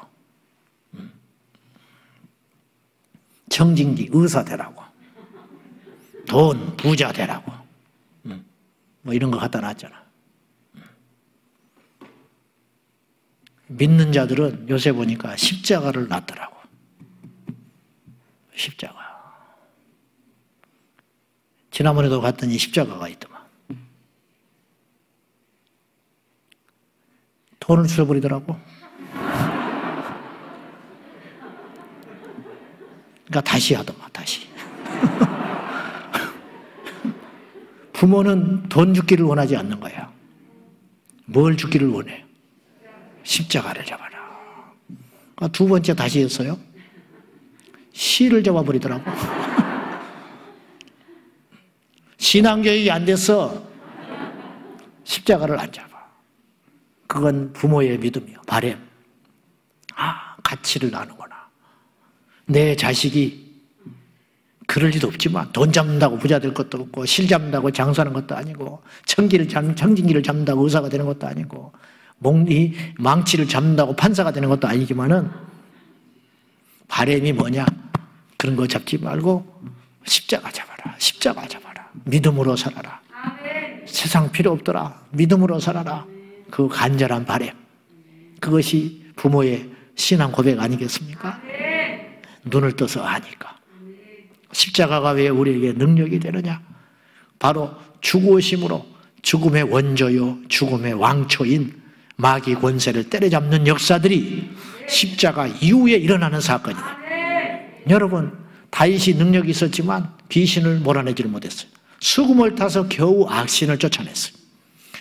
청진기 의사 되라고. 돈 부자 되라고. 뭐 이런 거 갖다 놨잖아. 믿는 자들은 요새 보니까 십자가를 놨더라고. 십자가. 지난번에도 갔더니 십자가가 있더만. 돈을 주워버리더라고. 그러니까 다시 하더만, 다시. 부모는 돈 줍기를 원하지 않는 거야. 뭘 줍기를 원해? 십자가를 잡아라. 그러니까 두 번째 다시 했어요. 시를 잡아버리더라고. 신앙교육이 안 돼서 십자가를 안 잡아. 그건 부모의 믿음이요. 바램. 아, 가치를 아는구나. 내 자식이 그럴 리도 없지만 돈 잡는다고 부자 될 것도 없고 실 잡는다고 장수하는 것도 아니고 청기를 잡, 청진기를 잡는다고 의사가 되는 것도 아니고 몽이 망치를 잡는다고 판사가 되는 것도 아니지만은 바램이 뭐냐? 그런 거 잡지 말고 십자가 잡아라. 십자가 잡아라. 믿음으로 살아라. 아멘. 세상 필요 없더라. 믿음으로 살아라. 그 간절한 바람. 그것이 부모의 신앙 고백 아니겠습니까? 아멘. 눈을 떠서 아니까. 아멘. 십자가가 왜 우리에게 능력이 되느냐? 바로 죽으심으로 죽음의 원조요 죽음의 왕초인 마귀 권세를 때려잡는 역사들이 십자가 이후에 일어나는 사건이다. 여러분, 다윗이 능력이 있었지만 귀신을 몰아내지를 못했어요. 수금을 타서 겨우 악신을 쫓아냈어요.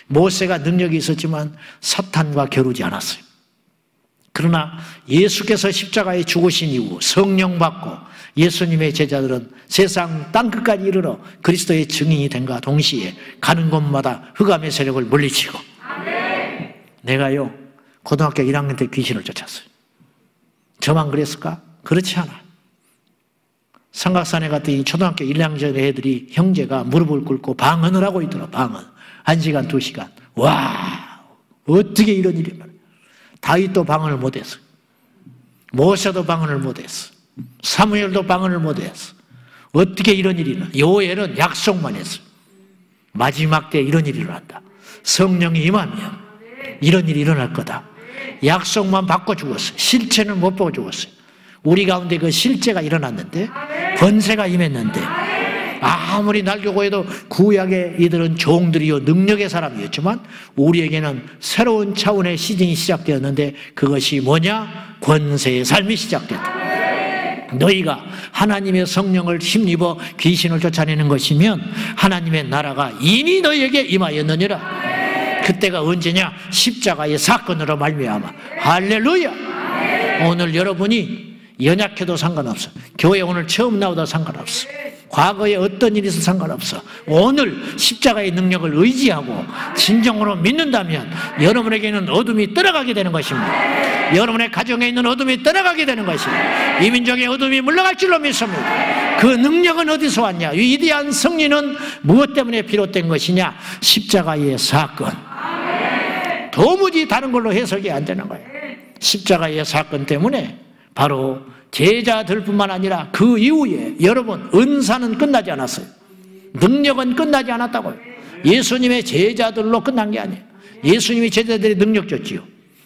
모세가 능력이 있었지만 사탄과 겨루지 않았어요. 그러나 예수께서 십자가에 죽으신 이후 성령 받고 예수님의 제자들은 세상 땅끝까지 이르러 그리스도의 증인이 된과 동시에 가는 곳마다 흑암의 세력을 물리치고. 아멘. 내가요 고등학교 일 학년 때 귀신을 쫓았어요. 저만 그랬을까? 그렇지 않아. 삼각산에 갔더니 초등학교 일 학년 애들이 형제가 무릎을 꿇고 방언을 하고 있더라. 방언 한 시간 두 시간. 와, 어떻게 이런 일이 말이야. 다윗도 방언을 못했어. 모세도 방언을 못했어. 사무엘도 방언을 못했어. 어떻게 이런 일이 일어나? 요엘은 약속만 했어. 마지막 때 이런 일이 일어난다. 성령이 임하면 이런 일이 일어날 거다. 약속만 받고 죽었어. 실체는 못 보고 죽었어. 우리 가운데 그 실제가 일어났는데, 권세가 임했는데, 아무리 날려고 해도 구약의 이들은 종들이요 능력의 사람이었지만 우리에게는 새로운 차원의 시즌이 시작되었는데, 그것이 뭐냐? 권세의 삶이 시작됐다. 너희가 하나님의 성령을 힘입어 귀신을 쫓아내는 것이면 하나님의 나라가 이미 너희에게 임하였느니라. 그때가 언제냐? 십자가의 사건으로 말미암아. 할렐루야. 오늘 여러분이 연약해도 상관없어. 교회 오늘 처음 나오다 상관없어. 과거에 어떤 일이 있어 상관없어. 오늘 십자가의 능력을 의지하고 진정으로 믿는다면 여러분에게는 어둠이 떠나가게 되는 것입니다. 여러분의 가정에 있는 어둠이 떠나가게 되는 것입니다. 이 민족의 어둠이 물러갈 줄로 믿습니다. 그 능력은 어디서 왔냐? 위대한 승리는 무엇 때문에 비롯된 것이냐? 십자가의 사건. 도무지 다른 걸로 해석이 안 되는 거예요. 십자가의 사건 때문에 바로 제자들뿐만 아니라 그 이후에, 여러분, 은사는 끝나지 않았어요. 능력은 끝나지 않았다고요. 예수님의 제자들로 끝난 게 아니에요. 예수님이 제자들이 능력 줬지요.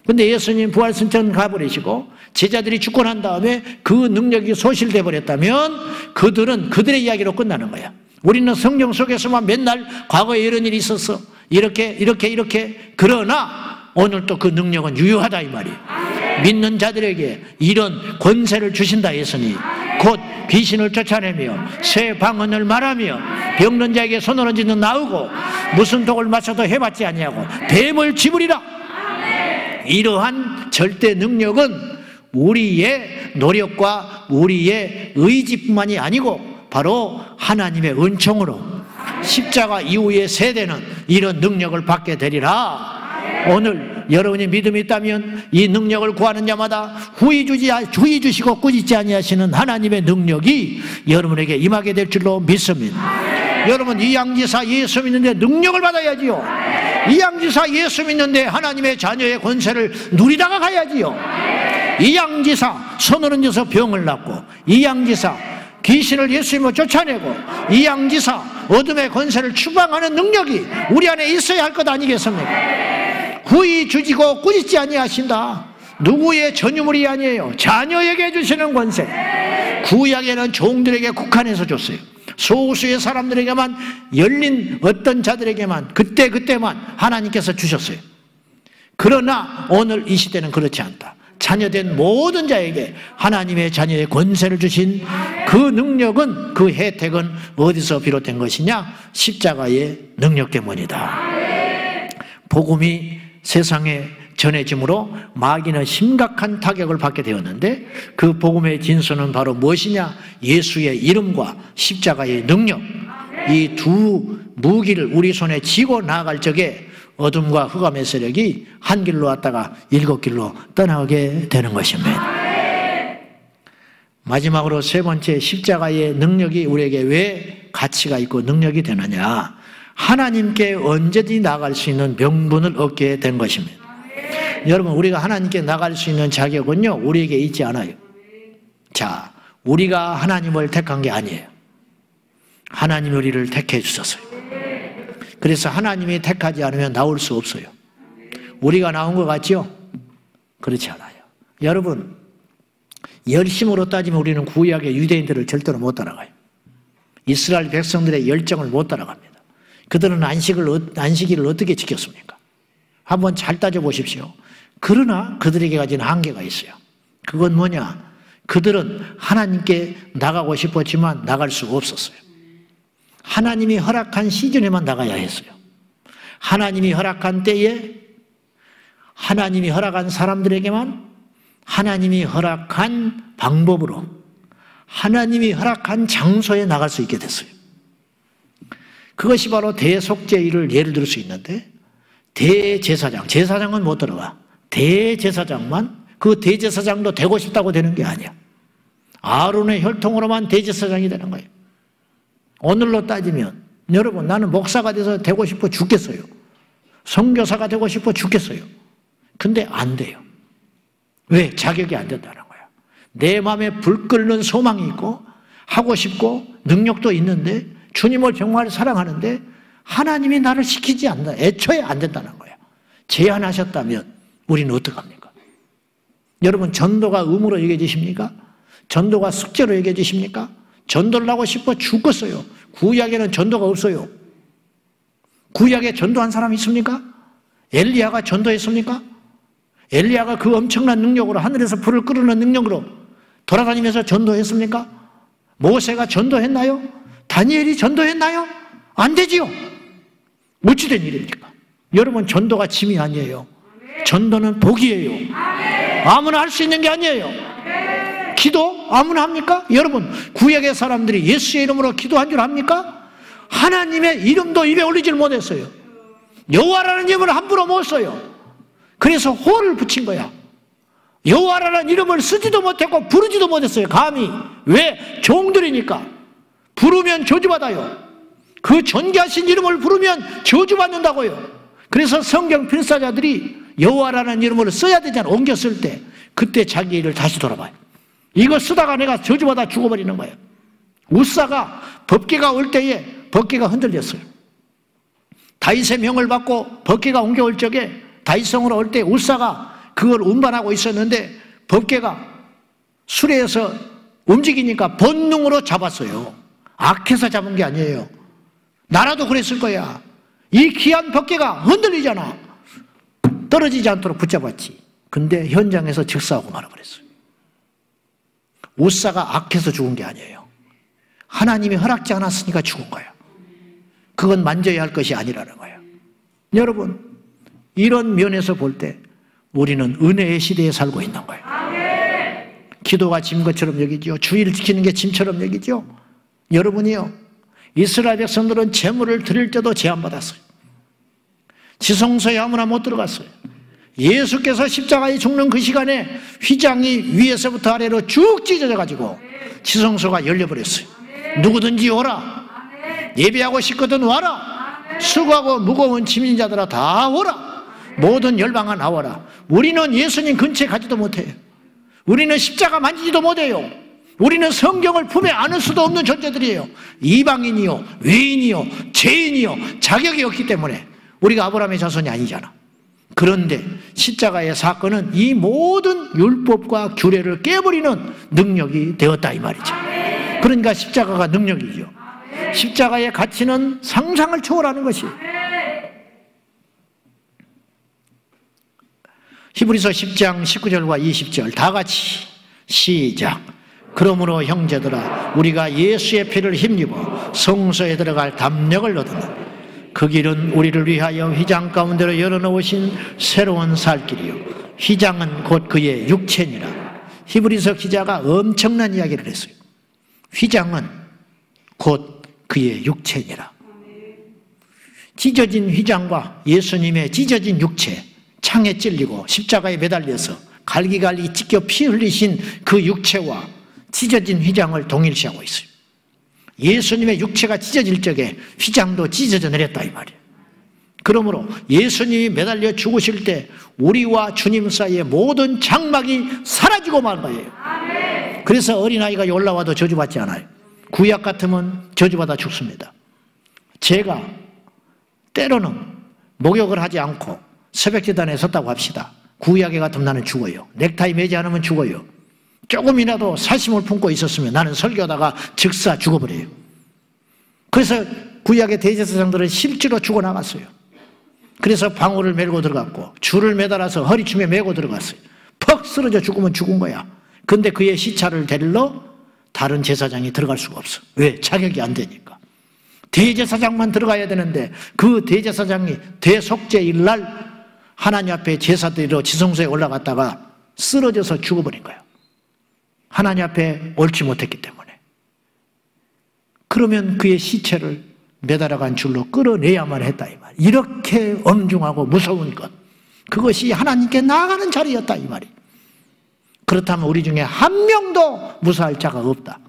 근데 예수님 부활승천 가버리시고 제자들이 죽고 난 다음에 그 능력이 소실돼 버렸다면 그들은 그들의 이야기로 끝나는 거야. 우리는 성경 속에서만 맨날 과거에 이런 일이 있었어, 이렇게 이렇게 이렇게. 그러나 오늘 또 그 능력은 유효하다 이 말이에요. 믿는 자들에게 이런 권세를 주신다 했으니 곧 귀신을 쫓아내며 새 방언을 말하며 병든 자에게 손을 얹는 나오고 무슨 독을 맞춰도 해맞지 아니하고 뱀을 집으리라. 이러한 절대 능력은 우리의 노력과 우리의 의지뿐만이 아니고 바로 하나님의 은총으로 십자가 이후의 세대는 이런 능력을 받게 되리라. 오늘 여러분이 믿음이 있다면 이 능력을 구하는 자마다 후히 주지, 후히 주시고 꾸짖지 아니하시는 하나님의 능력이 여러분에게 임하게 될 줄로 믿습니다. 네. 여러분, 이양지사 예수 믿는데 능력을 받아야지요. 네. 이양지사 예수 믿는데 하나님의 자녀의 권세를 누리다가 가야지요. 네. 이양지사 손을 얹어서 병을 낫고, 이양지사 귀신을 예수님으로 쫓아내고, 이양지사 어둠의 권세를 추방하는 능력이 우리 안에 있어야 할 것 아니겠습니까? 네. 후히 주지고 꾸짖지 아니하신다. 누구의 전유물이 아니에요. 자녀에게 주시는 권세. 구약에는 종들에게 국한해서 줬어요. 소수의 사람들에게만, 열린 어떤 자들에게만, 그때그때만 하나님께서 주셨어요. 그러나 오늘 이 시대는 그렇지 않다. 자녀된 모든 자에게 하나님의 자녀의 권세를 주신 그 능력은, 그 혜택은 어디서 비롯된 것이냐? 십자가의 능력 때문이다. 복음이 세상에 전해짐으로 마귀는 심각한 타격을 받게 되었는데, 그 복음의 진수는 바로 무엇이냐? 예수의 이름과 십자가의 능력. 이 두 무기를 우리 손에 쥐고 나아갈 적에 어둠과 흑암의 세력이 한 길로 왔다가 일곱 길로 떠나게 되는 것입니다. 마지막으로 세 번째, 십자가의 능력이 우리에게 왜 가치가 있고 능력이 되느냐? 하나님께 언제든지 나갈 수 있는 명분을 얻게 된 것입니다. 여러분, 우리가 하나님께 나갈 수 있는 자격은요, 우리에게 있지 않아요. 자, 우리가 하나님을 택한 게 아니에요. 하나님이 우리를 택해 주셨어요. 그래서 하나님이 택하지 않으면 나올 수 없어요. 우리가 나온 것 같죠? 그렇지 않아요. 여러분, 열심으로 따지면 우리는 구약의 유대인들을 절대로 못 따라가요. 이스라엘 백성들의 열정을 못 따라갑니다. 그들은 안식을, 안식일을 어떻게 지켰습니까? 한번 잘 따져보십시오. 그러나 그들에게 가진 한계가 있어요. 그건 뭐냐? 그들은 하나님께 나가고 싶었지만 나갈 수가 없었어요. 하나님이 허락한 시즌에만 나가야 했어요. 하나님이 허락한 때에, 하나님이 허락한 사람들에게만, 하나님이 허락한 방법으로 하나님이 허락한 장소에 나갈 수 있게 됐어요. 그것이 바로 대속제의를 예를 들 수 있는데, 대제사장, 제사장은 못 들어가. 대제사장만, 그 대제사장도 되고 싶다고 되는 게 아니야. 아론의 혈통으로만 대제사장이 되는 거예요. 오늘로 따지면 여러분, 나는 목사가 돼서 되고 싶어 죽겠어요. 선교사가 되고 싶어 죽겠어요. 근데 안 돼요. 왜? 자격이 안 된다는 거야. 내 마음에 불 끓는 소망이 있고 하고 싶고 능력도 있는데 주님을 정말 사랑하는데 하나님이 나를 시키지 않는다. 애초에 안 된다는 거야. 제한하셨다면 우리는 어떡합니까? 여러분, 전도가 의무로 여겨지십니까? 전도가 숙제로 여겨지십니까? 전도를 하고 싶어 죽겠어요. 구약에는 전도가 없어요. 구약에 전도한 사람이 있습니까? 엘리야가 전도했습니까? 엘리야가 그 엄청난 능력으로 하늘에서 불을 끄르는 능력으로 돌아다니면서 전도했습니까? 모세가 전도했나요? 다니엘이 전도했나요? 안 되지요. 어찌 된 일입니까? 여러분, 전도가 짐이 아니에요. 전도는 복이에요. 아무나 할 수 있는 게 아니에요. 기도 아무나 합니까? 여러분, 구약의 사람들이 예수의 이름으로 기도한 줄 압니까? 하나님의 이름도 입에 올리질 못했어요. 여호와라는 이름을 함부로 못 써요. 그래서 호를 붙인 거야. 여호와라는 이름을 쓰지도 못했고 부르지도 못했어요. 감히. 왜? 종들이니까. 부르면 저주받아요. 그 존귀하신 이름을 부르면 저주받는다고요. 그래서 성경 필사자들이 여호와라는 이름을 써야 되잖아. 옮겨 쓸 때. 그때 자기 일을 다시 돌아봐요. 이거 쓰다가 내가 저주받아 죽어버리는 거예요. 웃사가 법궤가 올 때에 법궤가 흔들렸어요. 다윗의 명을 받고 법궤가 옮겨올 적에 다윗성으로 올 때 웃사가 그걸 운반하고 있었는데 법궤가 수레에서 움직이니까 본능으로 잡았어요. 악해서 잡은 게 아니에요. 나라도 그랬을 거야. 이 귀한 법궤가 흔들리잖아. 떨어지지 않도록 붙잡았지. 근데 현장에서 즉사하고 말아버렸어요. 웃사가 악해서 죽은 게 아니에요. 하나님이 허락지 않았으니까 죽은 거예요. 그건 만져야 할 것이 아니라는 거예요. 여러분, 이런 면에서 볼 때 우리는 은혜의 시대에 살고 있는 거예요. 기도가 짐 것처럼 여기지요. 주의를 지키는 게 짐처럼 여기지요. 여러분이요, 이스라엘 백성들은 재물을 드릴 때도 제한받았어요. 지성소에 아무나 못 들어갔어요. 예수께서 십자가에 죽는 그 시간에 휘장이 위에서부터 아래로 쭉 찢어져가지고 지성소가 열려버렸어요. 누구든지 오라. 예배하고 싶거든 와라. 수고하고 무거운 짐진 자들아 다 오라. 모든 열방아 나와라. 우리는 예수님 근처에 가지도 못해요. 우리는 십자가 만지지도 못해요. 우리는 성경을 품에 안을 수도 없는 존재들이에요. 이방인이요, 외인이요, 죄인이요, 자격이 없기 때문에 우리가 아브라함의 자손이 아니잖아. 그런데 십자가의 사건은 이 모든 율법과 규례를 깨버리는 능력이 되었다 이 말이죠. 그러니까 십자가가 능력이죠. 십자가의 가치는 상상을 초월하는 것이. 히브리서 십 장 십구 절과 이십 절 다 같이 시작. 그러므로 형제들아, 우리가 예수의 피를 힘입어 성소에 들어갈 담력을 얻으라. 그 길은 우리를 위하여 휘장 가운데로 열어놓으신 새로운 살길이요, 휘장은 곧 그의 육체니라. 히브리서 기자가 엄청난 이야기를 했어요. 휘장은 곧 그의 육체니라. 찢어진 휘장과 예수님의 찢어진 육체, 창에 찔리고 십자가에 매달려서 갈기갈기 찢겨 피 흘리신 그 육체와 찢어진 휘장을 동일시하고 있어요. 예수님의 육체가 찢어질 적에 휘장도 찢어져 내렸다 이 말이에요. 그러므로 예수님이 매달려 죽으실 때 우리와 주님 사이의 모든 장막이 사라지고 만 거예요. 그래서 어린아이가 올라와도 저주받지 않아요. 구약 같으면 저주받아 죽습니다. 제가 때로는 목욕을 하지 않고 새벽지단에 섰다고 합시다. 구약에 같으면 나는 죽어요. 넥타이 매지 않으면 죽어요. 조금이라도 사심을 품고 있었으면 나는 설교하다가 즉사 죽어버려요. 그래서 구약의 대제사장들은 실제로 죽어나갔어요. 그래서 방울을 메고 들어갔고 줄을 매달아서 허리춤에 메고 들어갔어요. 퍽 쓰러져 죽으면 죽은 거야. 근데 그의 시차를 데리러 다른 제사장이 들어갈 수가 없어. 왜? 자격이 안 되니까. 대제사장만 들어가야 되는데 그 대제사장이 대속제일날 하나님 앞에 제사드리러 지성소에 올라갔다가 쓰러져서 죽어버린 거예요. 하나님 앞에 옳지 못했기 때문에. 그러면 그의 시체를 매달아간 줄로 끌어내야만 했다 이 말. 이렇게 엄중하고 무서운 것. 그것이 하나님께 나아가는 자리였다 이 말이. 그렇다면 우리 중에 한 명도 무사할 자가 없다.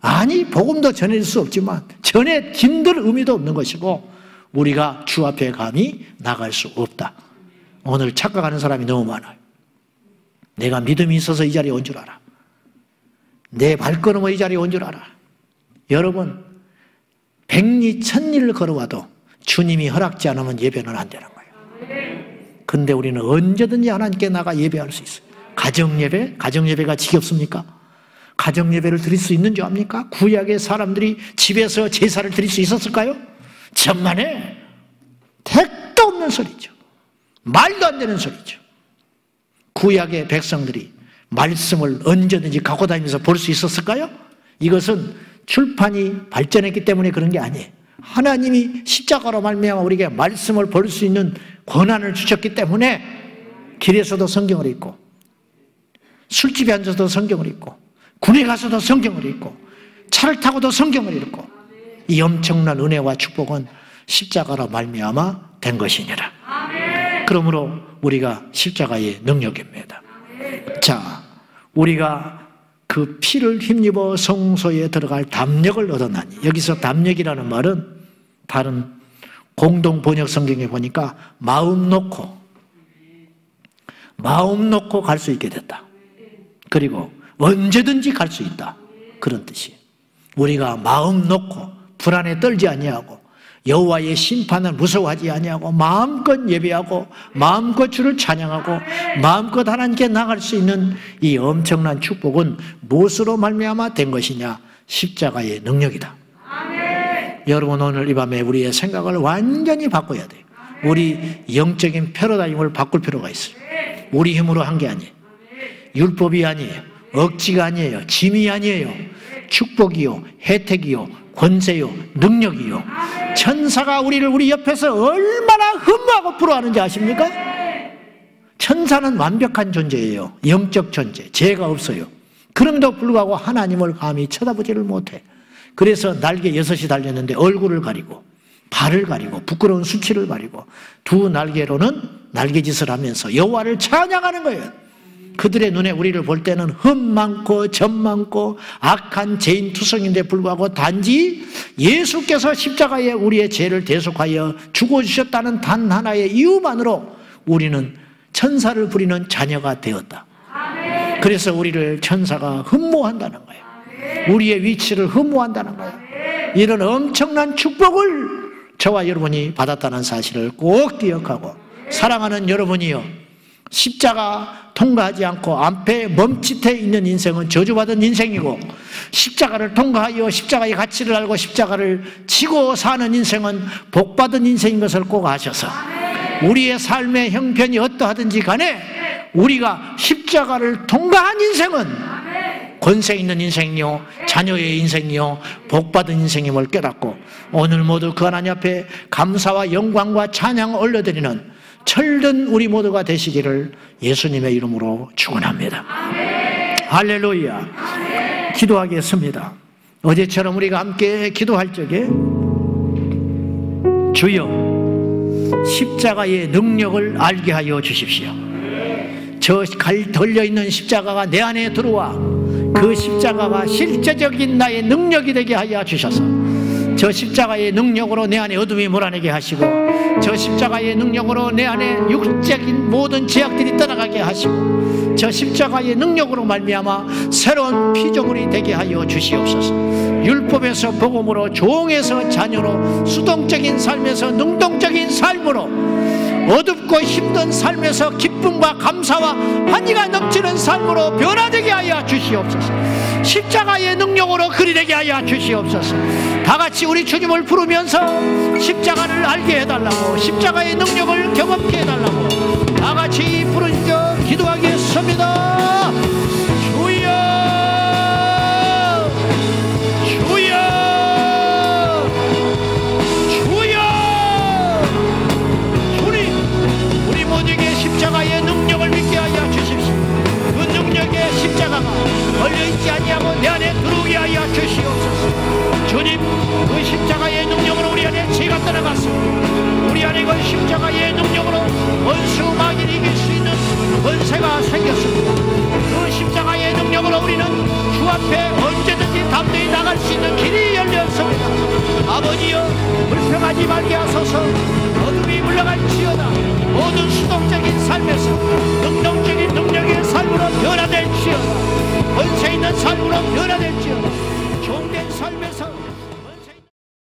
아니, 복음도 전해질 수 없지만 전해진들 의미도 없는 것이고 우리가 주 앞에 감히 나갈 수 없다. 오늘 착각하는 사람이 너무 많아요. 내가 믿음이 있어서 이 자리에 온 줄 알아. 내 발걸음은 이 자리에 온 줄 알아. 여러분, 백리 천리를 걸어와도 주님이 허락지 않으면 예배는 안 되는 거예요. 근데 우리는 언제든지 하나님께 나가 예배할 수 있어요. 가정예배? 가정예배가 지겹습니까? 가정예배를 드릴 수 있는 줄 압니까? 구약의 사람들이 집에서 제사를 드릴 수 있었을까요? 천만에 택도 없는 소리죠. 말도 안 되는 소리죠. 구약의 백성들이 말씀을 언제든지 갖고 다니면서 볼 수 있었을까요? 이것은 출판이 발전했기 때문에 그런 게 아니에요. 하나님이 십자가로 말미암아 우리에게 말씀을 볼 수 있는 권한을 주셨기 때문에 길에서도 성경을 읽고, 술집에 앉아서도 성경을 읽고, 군에 가서도 성경을 읽고, 차를 타고도 성경을 읽고, 이 엄청난 은혜와 축복은 십자가로 말미암아 된 것이니라. 아멘. 그러므로 우리가 십자가의 능력입니다. 아멘. 자, 우리가 그 피를 힘입어 성소에 들어갈 담력을 얻었나니. 여기서 담력이라는 말은 다른 공동 번역 성경에 보니까 마음 놓고, 마음 놓고 갈 수 있게 됐다. 그리고 언제든지 갈 수 있다. 그런 뜻이에요. 우리가 마음 놓고 불안에 떨지 아니하고 여호와의 심판을 무서워하지 아니하고 마음껏 예배하고 마음껏 주를 찬양하고 마음껏 하나님께 나갈 수 있는 이 엄청난 축복은 무엇으로 말미암아 된 것이냐? 십자가의 능력이다. 아멘. 여러분, 오늘 이 밤에 우리의 생각을 완전히 바꿔야 돼요. 우리 영적인 패러다임을 바꿀 필요가 있어요. 우리 힘으로 한 게 아니에요. 율법이 아니에요. 억지가 아니에요. 짐이 아니에요. 축복이요, 혜택이요, 권세요, 능력이요. 아멘. 천사가 우리를 우리 옆에서 얼마나 흠모하고 부러워하는지 아십니까? 아멘. 천사는 완벽한 존재예요. 영적 존재, 죄가 없어요. 그럼에도 불구하고 하나님을 감히 쳐다보지를 못해. 그래서 날개 여섯이 달렸는데 얼굴을 가리고 발을 가리고 부끄러운 수치를 가리고 두 날개로는 날개짓을 하면서 여호와를 찬양하는 거예요. 그들의 눈에 우리를 볼 때는 흠 많고 점 많고 악한 죄인 투성인데 불구하고 단지 예수께서 십자가에 우리의 죄를 대속하여 죽어주셨다는 단 하나의 이유만으로 우리는 천사를 부리는 자녀가 되었다. 그래서 우리를 천사가 흠모한다는 거예요. 우리의 위치를 흠모한다는 거예요. 이런 엄청난 축복을 저와 여러분이 받았다는 사실을 꼭 기억하고, 사랑하는 여러분이요, 십자가 통과하지 않고 앞에 멈칫해 있는 인생은 저주받은 인생이고, 십자가를 통과하여 십자가의 가치를 알고 십자가를 지고 사는 인생은 복받은 인생인 것을 꼭 아셔서, 우리의 삶의 형편이 어떠하든지 간에 우리가 십자가를 통과한 인생은 권세 있는 인생이요, 자녀의 인생이요, 복받은 인생임을 깨닫고, 오늘 모두 그 하나님 앞에 감사와 영광과 찬양을 올려드리는 철든 우리 모두가 되시기를 예수님의 이름으로 축원합니다. 할렐루야. 아멘. 기도하겠습니다. 어제처럼 우리가 함께 기도할 적에 주여, 십자가의 능력을 알게 하여 주십시오. 저 갈 덜려있는 십자가가 내 안에 들어와 그 십자가가 실제적인 나의 능력이 되게 하여 주셔서, 저 십자가의 능력으로 내 안에 어둠이 몰아내게 하시고, 저 십자가의 능력으로 내 안에 육적인 모든 제약들이 떠나가게 하시고, 저 십자가의 능력으로 말미암아 새로운 피조물이 되게 하여 주시옵소서. 율법에서 복음으로, 종에서 자녀로, 수동적인 삶에서 능동적인 삶으로, 어둡고 힘든 삶에서 기쁨과 감사와 환희가 넘치는 삶으로 변화되게 하여 주시옵소서. 십자가의 능력으로 그리 되게 하여 주시옵소서. 다같이 우리 주님을 부르면서 십자가를 알게 해달라고, 십자가의 능력을 경험케 해달라고 다같이 부르짖어 기도하겠습니다. 주여, 주여, 주여, 주님, 우리 모두에게 십자가의 능력을 믿게 하여 주십시오. 원수마귀를 이길 수 있는 권세가 생겼습니다. 그 십자가의 능력으로 우리는 주 앞에 언제든지 담대히 나갈 수 있는 길이 열렸습니다. 아버지여, 불평하지 말게 하소서. 어둠이 물러갈지어다. 모든 수동적인 삶에서